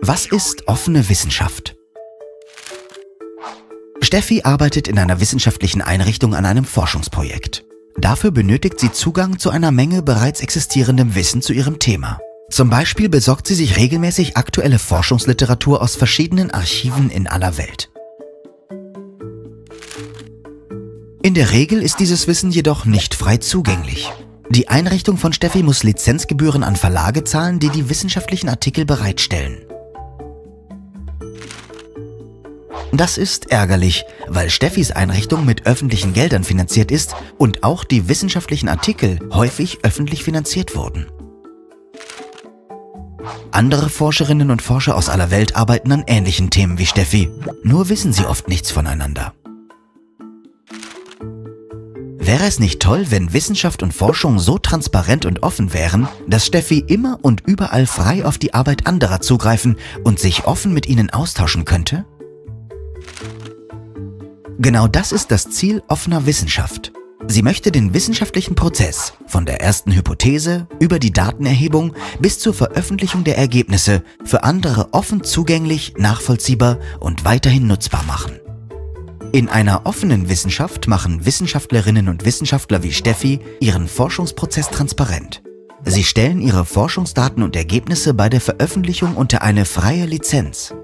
Was ist offene Wissenschaft? Steffi arbeitet in einer wissenschaftlichen Einrichtung an einem Forschungsprojekt. Dafür benötigt sie Zugang zu einer Menge bereits existierendem Wissen zu ihrem Thema. Zum Beispiel besorgt sie sich regelmäßig aktuelle Forschungsliteratur aus verschiedenen Archiven in aller Welt. In der Regel ist dieses Wissen jedoch nicht frei zugänglich. Die Einrichtung von Steffi muss Lizenzgebühren an Verlage zahlen, die die wissenschaftlichen Artikel bereitstellen. Das ist ärgerlich, weil Steffis Einrichtung mit öffentlichen Geldern finanziert ist und auch die wissenschaftlichen Artikel häufig öffentlich finanziert wurden. Andere Forscherinnen und Forscher aus aller Welt arbeiten an ähnlichen Themen wie Steffi, nur wissen sie oft nichts voneinander. Wäre es nicht toll, wenn Wissenschaft und Forschung so transparent und offen wären, dass Steffi immer und überall frei auf die Arbeit anderer zugreifen und sich offen mit ihnen austauschen könnte? Genau das ist das Ziel offener Wissenschaft. Sie möchte den wissenschaftlichen Prozess, von der ersten Hypothese über die Datenerhebung bis zur Veröffentlichung der Ergebnisse, für andere offen zugänglich, nachvollziehbar und weiterhin nutzbar machen. In einer offenen Wissenschaft machen Wissenschaftlerinnen und Wissenschaftler wie Steffi ihren Forschungsprozess transparent. Sie stellen ihre Forschungsdaten und Ergebnisse bei der Veröffentlichung unter eine freie Lizenz.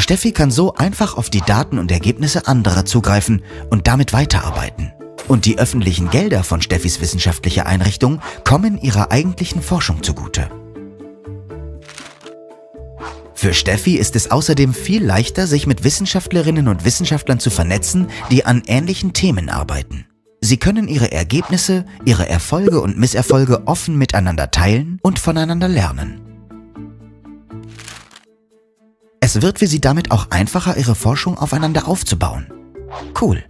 Steffi kann so einfach auf die Daten und Ergebnisse anderer zugreifen und damit weiterarbeiten. Und die öffentlichen Gelder von Steffis wissenschaftlicher Einrichtung kommen ihrer eigentlichen Forschung zugute. Für Steffi ist es außerdem viel leichter, sich mit Wissenschaftlerinnen und Wissenschaftlern zu vernetzen, die an ähnlichen Themen arbeiten. Sie können ihre Ergebnisse, ihre Erfolge und Misserfolge offen miteinander teilen und voneinander lernen. Es wird für sie damit auch einfacher, ihre Forschung aufeinander aufzubauen. Cool!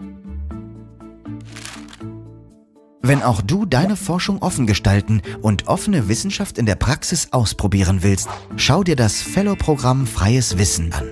Wenn auch du deine Forschung offen gestalten und offene Wissenschaft in der Praxis ausprobieren willst, schau dir das Fellow-Programm Freies Wissen an.